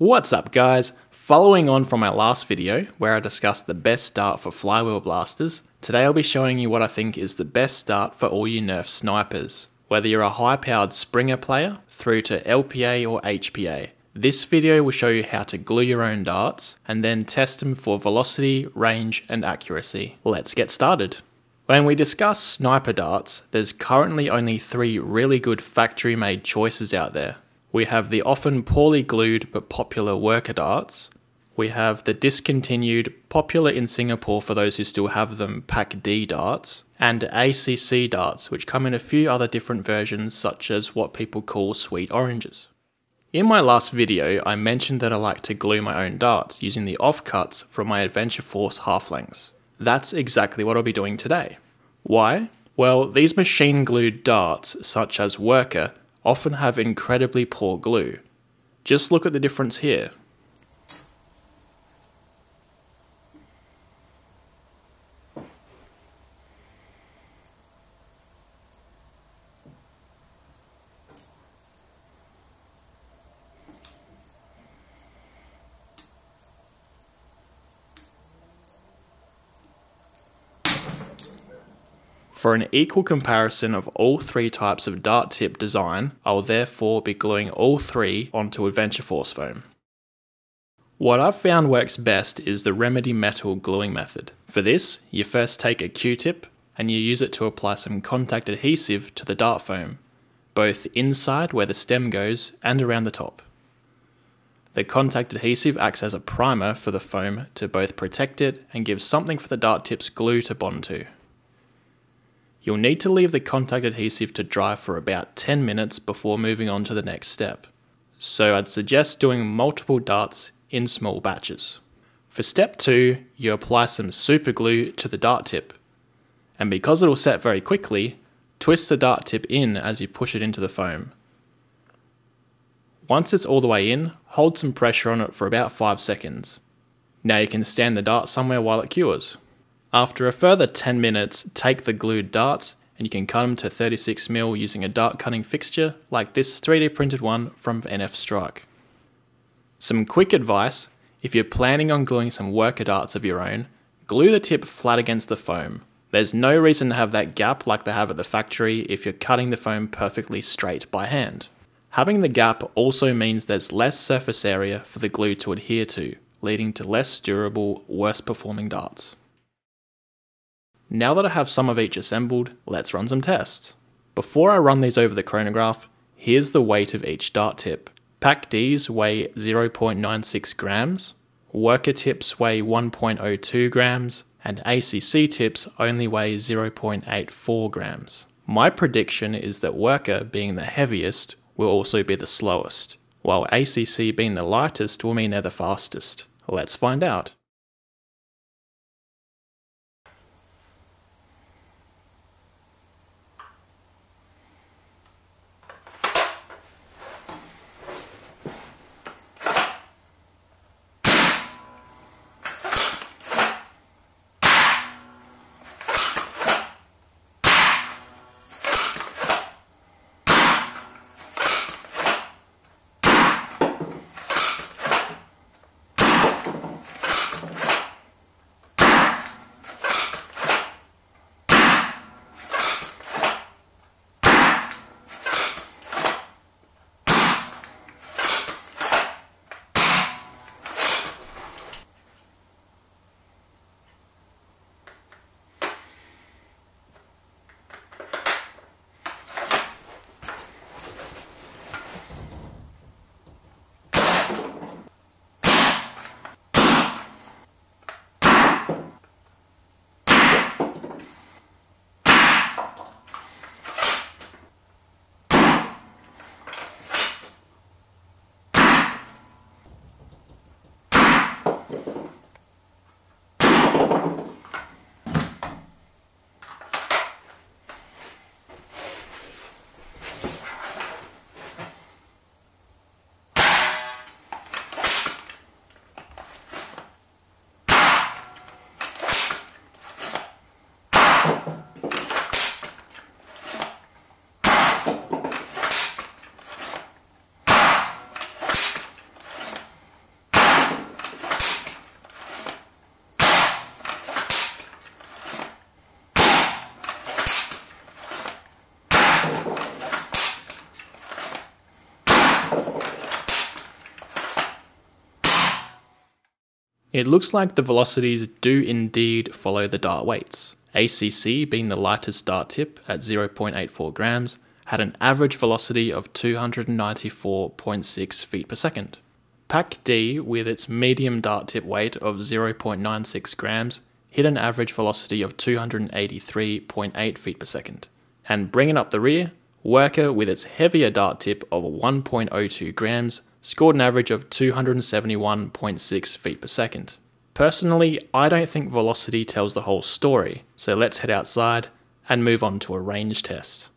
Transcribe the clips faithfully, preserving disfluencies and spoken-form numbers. What's up guys? Following on from my last video where I discussed the best start for flywheel blasters, today I'll be showing you what I think is the best start for all you nerf snipers. Whether you're a high powered Springer player through to L P A or H P A, this video will show you how to glue your own darts and then test them for velocity, range and accuracy. Let's get started. When we discuss sniper darts, there's currently only three really good factory made choices out there. We have the often poorly glued but popular Worker darts. We have the discontinued, popular in Singapore for those who still have them, PakD darts. And A C C darts, which come in a few other different versions such as what people call sweet oranges. In my last video, I mentioned that I like to glue my own darts using the offcuts from my Adventure Force halflings. That's exactly what I'll be doing today. Why? Well, these machine glued darts, such as Worker, often have incredibly poor glue. Just look at the difference here. For an equal comparison of all three types of dart tip design, I will therefore be gluing all three onto Adventure Force foam. What I've found works best is the Remedy Metal gluing method. For this, you first take a Q-tip and you use it to apply some contact adhesive to the dart foam, both inside where the stem goes and around the top. The contact adhesive acts as a primer for the foam to both protect it and give something for the dart tip's glue to bond to. You'll need to leave the contact adhesive to dry for about ten minutes before moving on to the next step. So I'd suggest doing multiple darts in small batches. For step two, you apply some super glue to the dart tip. And because it'll set very quickly, twist the dart tip in as you push it into the foam. Once it's all the way in, hold some pressure on it for about five seconds. Now you can stand the dart somewhere while it cures. After a further ten minutes, take the glued darts and you can cut them to thirty-six millimeter using a dart cutting fixture like this three D printed one from N F Strike. Some quick advice: if you're planning on gluing some Worker darts of your own, glue the tip flat against the foam. There's no reason to have that gap like they have at the factory if you're cutting the foam perfectly straight by hand. Having the gap also means there's less surface area for the glue to adhere to, leading to less durable, worse performing darts. Now that I have some of each assembled, let's run some tests. Before I run these over the chronograph, here's the weight of each dart tip. PakDs weigh zero point nine six grams, Worker tips weigh one point zero two grams, and A C C tips only weigh zero point eight four grams. My prediction is that Worker, being the heaviest, will also be the slowest, while A C C being the lightest will mean they're the fastest. Let's find out. It looks like the velocities do indeed follow the dart weights. A C C, being the lightest dart tip at zero point eight four grams, had an average velocity of two hundred ninety-four point six feet per second. PakD, with its medium dart tip weight of zero point nine six grams, hit an average velocity of two hundred eighty-three point eight feet per second. And bringing up the rear, Worker, with its heavier dart tip of one point zero two grams, scored an average of two hundred seventy-one point six feet per second. Personally, I don't think velocity tells the whole story, so let's head outside and move on to a range test.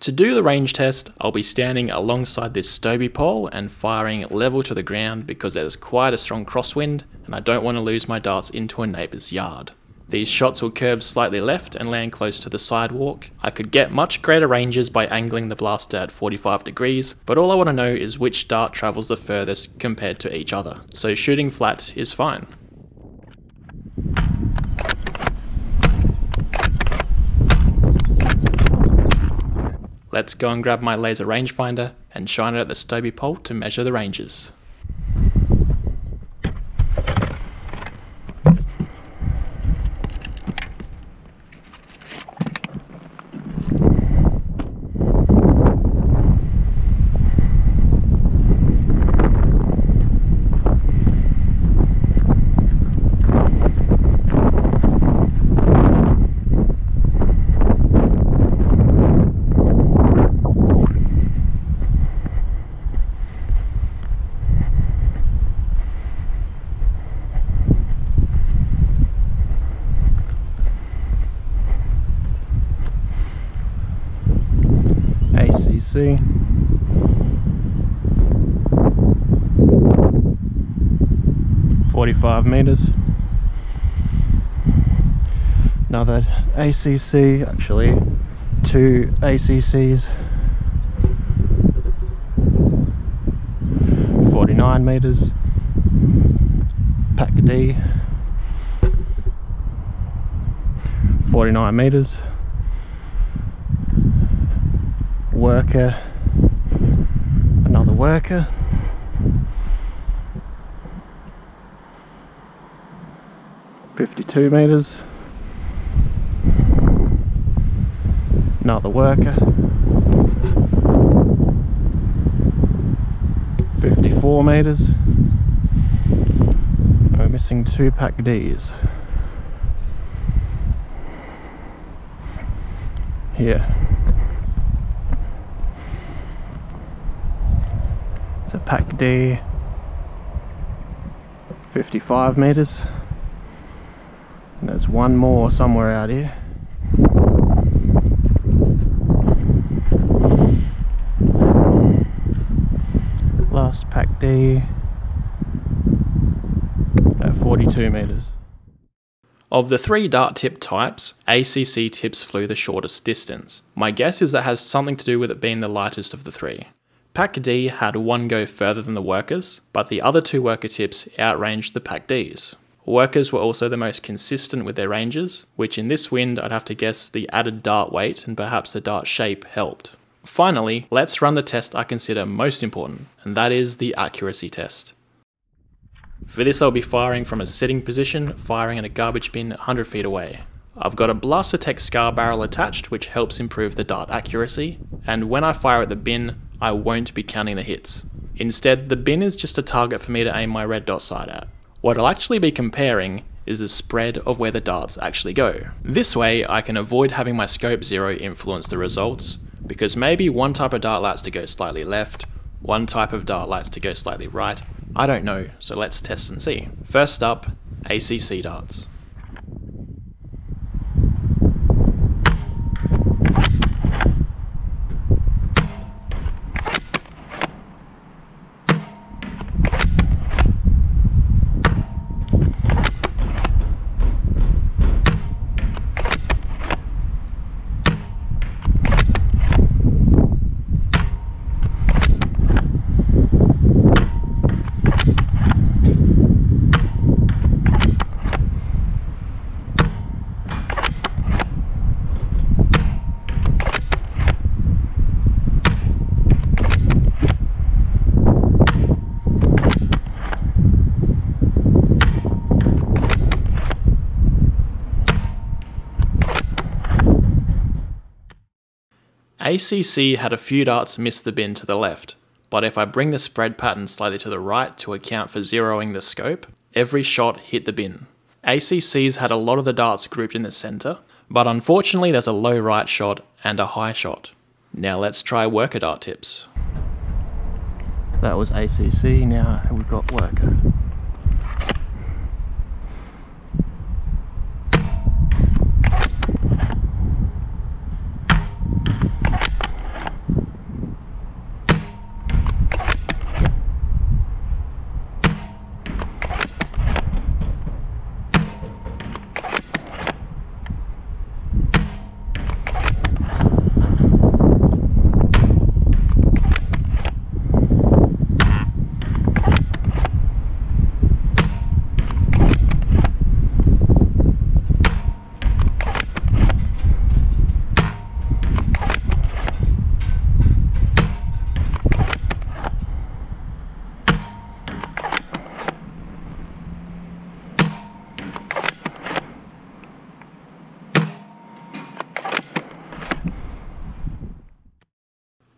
To do the range test, I'll be standing alongside this Stobie pole and firing level to the ground because there's quite a strong crosswind and I don't want to lose my darts into a neighbour's yard. These shots will curve slightly left and land close to the sidewalk. I could get much greater ranges by angling the blaster at forty-five degrees, but all I want to know is which dart travels the furthest compared to each other, so shooting flat is fine. Let's go and grab my laser rangefinder and shine it at the Stobie pole to measure the ranges. See. forty-five meters. Now that A C C, actually two A C Cs, forty-nine meters, PakD, forty-nine meters. Worker, another worker, fifty-two meters, another worker, fifty-four meters, we're missing two PakDs. Here. So PakD, fifty-five meters, and there's one more somewhere out here. Last PakD at forty-two meters. Of the three dart tip types, A C C tips flew the shortest distance. My guess is that has something to do with it being the lightest of the three. PakD had one go further than the Workers, but the other two Worker tips outranged the PakDs. Workers were also the most consistent with their ranges, which in this wind I'd have to guess the added dart weight and perhaps the dart shape helped. Finally, let's run the test I consider most important, and that is the accuracy test. For this I'll be firing from a sitting position, firing in a garbage bin one hundred feet away. I've got a BlasterTech scar barrel attached which helps improve the dart accuracy, and when I fire at the bin, I won't be counting the hits. Instead, the bin is just a target for me to aim my red dot sight at. What I'll actually be comparing is the spread of where the darts actually go. This way, I can avoid having my scope zero influence the results, because maybe one type of dart likes to go slightly left, one type of dart likes to go slightly right, I don't know, so let's test and see. First up, A C C darts. A C C had a few darts miss the bin to the left, but if I bring the spread pattern slightly to the right to account for zeroing the scope, every shot hit the bin. A C C's had a lot of the darts grouped in the centre, but unfortunately there's a low right shot and a high shot. Now let's try Worker dart tips. That was A C C, now we've got Worker.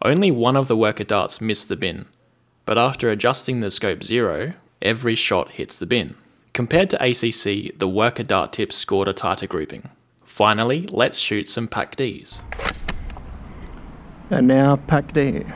Only one of the Worker darts missed the bin, but after adjusting the scope zero, every shot hits the bin. Compared to A C C, the Worker dart tips scored a tighter grouping. Finally, let's shoot some PakDs. And now PakD.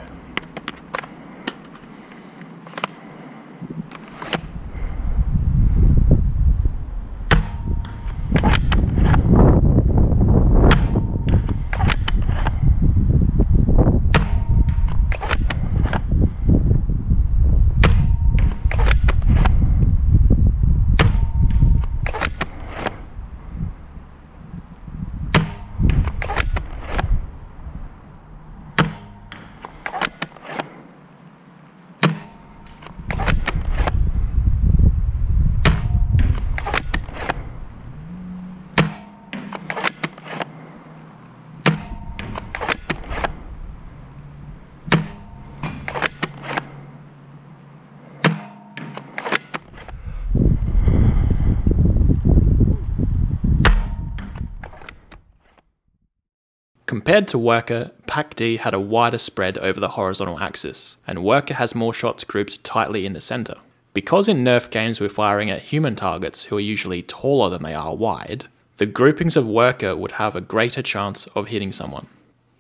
Compared to Worker, PakD had a wider spread over the horizontal axis, and Worker has more shots grouped tightly in the centre. Because in Nerf games we're firing at human targets who are usually taller than they are wide, the groupings of Worker would have a greater chance of hitting someone.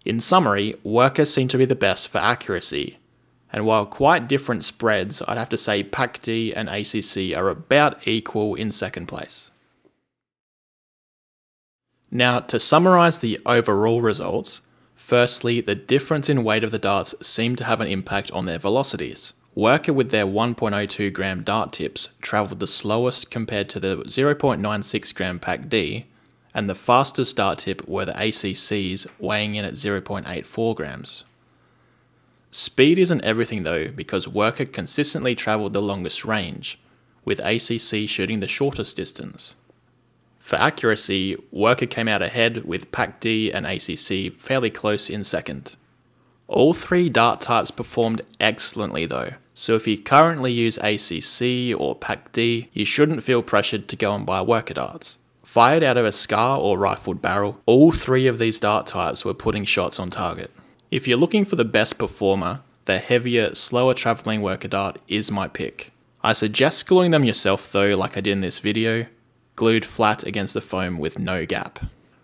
In summary, Worker seemed to be the best for accuracy, and while quite different spreads, I'd have to say PakD and A C C are about equal in second place. Now, to summarise the overall results, firstly, the difference in weight of the darts seemed to have an impact on their velocities. Worker with their one point zero two gram dart tips travelled the slowest compared to the zero point nine six gram PakD, and the fastest dart tip were the A C C's, weighing in at zero point eight four grams. Speed isn't everything though, because Worker consistently travelled the longest range, with A C C shooting the shortest distance. For accuracy, Worker came out ahead with PakD and A C C fairly close in second. All three dart types performed excellently though, so if you currently use A C C or PakD, you shouldn't feel pressured to go and buy Worker darts. Fired out of a scar or rifled barrel, all three of these dart types were putting shots on target. If you're looking for the best performer, the heavier, slower travelling Worker dart is my pick. I suggest gluing them yourself though, like I did in this video, glued flat against the foam with no gap.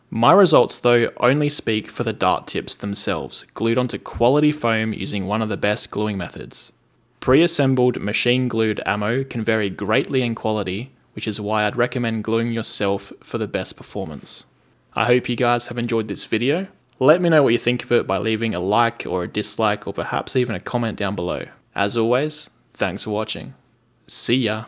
My results though only speak for the dart tips themselves, glued onto quality foam using one of the best gluing methods. Pre-assembled machine glued ammo can vary greatly in quality, which is why I'd recommend gluing yourself for the best performance. I hope you guys have enjoyed this video. Let me know what you think of it by leaving a like or a dislike or perhaps even a comment down below. As always, thanks for watching. See ya!